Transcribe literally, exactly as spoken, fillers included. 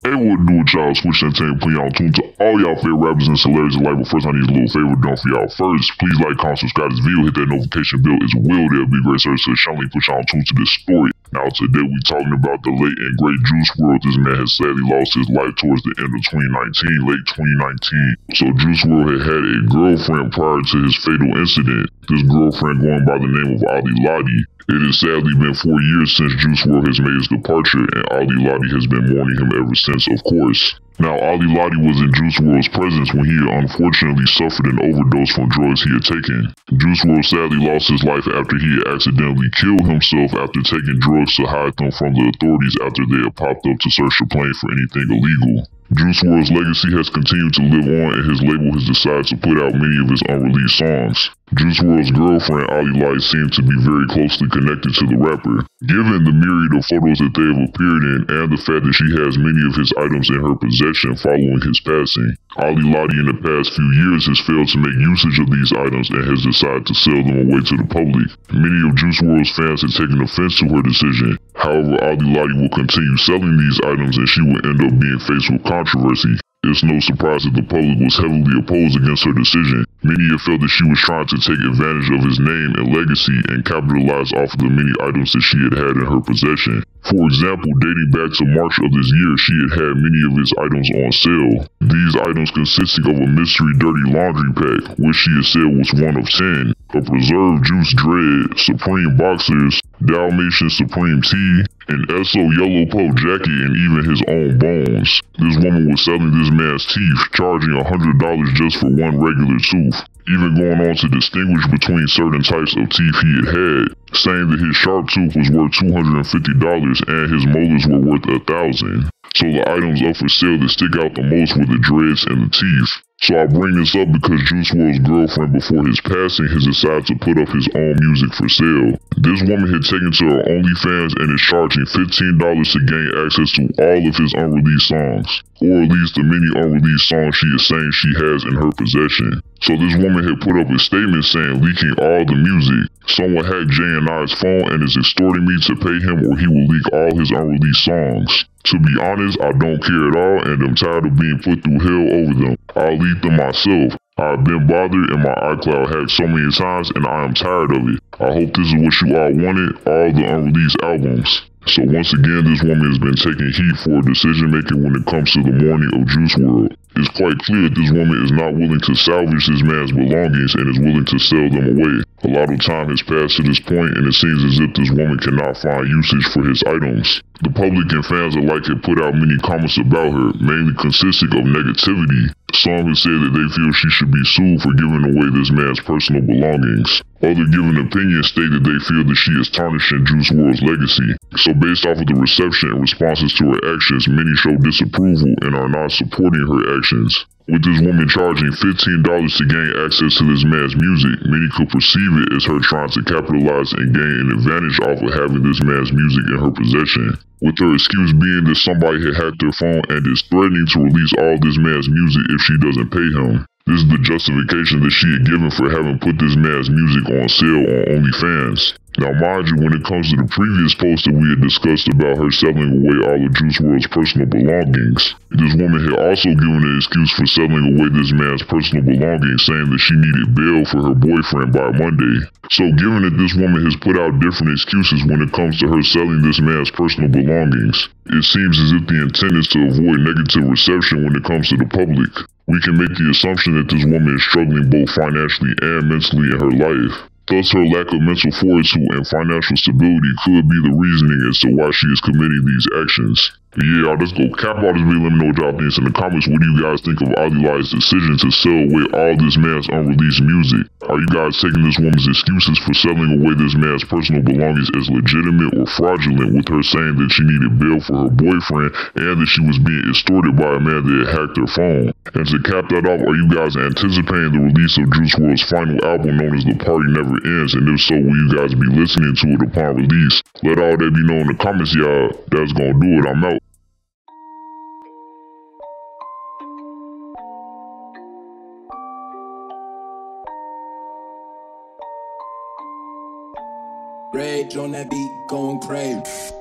Hey, what do it, y'all? Swish Entertainment, putting y'all tuned to all y'all favorite rappers and celebrities alike. But first, I need a little favor done for y'all. First, please like, comment, subscribe to this video, hit that notification bell as well. There'll be great service to the channel. Push y'all tuned to this story. Now, today we're talking about the late and great Juice world. This man has sadly lost his life towards the end of twenty nineteen, late twenty nineteen. So, Juice world had had a girlfriend prior to his fatal incident. This girlfriend going by the name of Ally Lotti. It has sadly been four years since Juice world has made his departure, and Ally Lotti has been mourning him ever since, of course. Now, Ally Lotti was in Juice world's presence when he had unfortunately suffered an overdose from drugs he had taken. Juice world sadly lost his life after he had accidentally killed himself after taking drugs to hide them from the authorities after they had popped up to search the plane for anything illegal. Juice world's legacy has continued to live on, and his label has decided to put out many of his unreleased songs. Juice world's girlfriend, Ally Lotti, seemed to be very closely connected to the rapper. Given the myriad of photos that they have appeared in and the fact that she has many of his items in her possession following his passing, Ally Lotti in the past few years has failed to make usage of these items and has decided to sell them away to the public. Many of Juice world's fans have taken offense to her decision. However, Ally Lotti will continue selling these items, and she will end up being faced with controversy. It's no surprise that the public was heavily opposed against her decision. Many have felt that she was trying to take advantage of his name and legacy and capitalize off of the many items that she had had in her possession. For example, dating back to March of this year, she had had many of his items on sale. These items consisting of a mystery dirty laundry pack, which she had said was one of ten, a preserved juice dread, Supreme boxers, Dalmatian Supreme tea, an Esso Yellow Puff jacket, and even his own bones. This woman was selling this man's teeth, charging one hundred dollars just for one regular tooth, even going on to distinguish between certain types of teeth he had had, saying that his sharp tooth was worth two hundred fifty dollars and his molars were worth one thousand dollars. So the items up for sale that stick out the most were the dreads and the teeth. So I bring this up because Juice world's girlfriend before his passing has decided to put up his own music for sale. This woman had taken to her OnlyFans and is charging fifteen dollars to gain access to all of his unreleased songs, or at least the many unreleased songs she is saying she has in her possession. So this woman had put up a statement saying, "Leaking all the music. Someone hacked Jay and I's phone and is extorting me to pay him or he will leak all his unreleased songs. To be honest, I don't care at all and I'm tired of being put through hell over them. I'll leak them myself. I've been bothered and my iCloud hacked so many times and I am tired of it. I hope this is what you all wanted, all the unreleased albums." So once again, this woman has been taking heat for decision making when it comes to the mourning of Juice world. It's quite clear that this woman is not willing to salvage this man's belongings and is willing to sell them away. A lot of time has passed to this point, and it seems as if this woman cannot find usage for his items. The public and fans alike have put out many comments about her, mainly consisting of negativity. Some have said that they feel she should be sued for giving away this man's personal belongings. Other given opinions state that they feel that she is tarnishing Juice world's legacy. So based off of the reception and responses to her actions, many show disapproval and are not supporting her actions. With this woman charging fifteen dollars to gain access to this man's music, many could perceive it as her trying to capitalize and gain an advantage off of having this man's music in her possession. With her excuse being that somebody had hacked her phone and is threatening to release all this man's music if she doesn't pay him. This is the justification that she had given for having put this man's music on sale on OnlyFans. Now mind you, when it comes to the previous post that we had discussed about her selling away all of Juice world's personal belongings, this woman had also given an excuse for selling away this man's personal belongings, saying that she needed bail for her boyfriend by Monday. So given that this woman has put out different excuses when it comes to her selling this man's personal belongings, it seems as if the intent is to avoid negative reception when it comes to the public. We can make the assumption that this woman is struggling both financially and mentally in her life. Thus, her lack of mental fortitude and financial stability could be the reasoning as to why she is committing these actions. Yeah, I'll just go cap all this video. Let me know what y'all think in the comments. What do you guys think of Ally Lotti's decision to sell away all this man's unreleased music? Are you guys taking this woman's excuses for selling away this man's personal belongings as legitimate or fraudulent, with her saying that she needed bail for her boyfriend and that she was being extorted by a man that had hacked her phone? And to cap that off, are you guys anticipating the release of Juice world's final album known as The Party Never Ends? And if so, will you guys be listening to it upon release? Let all that be known in the comments, y'all. That's gonna do it. I'm out. Rage on that beat, going crazy.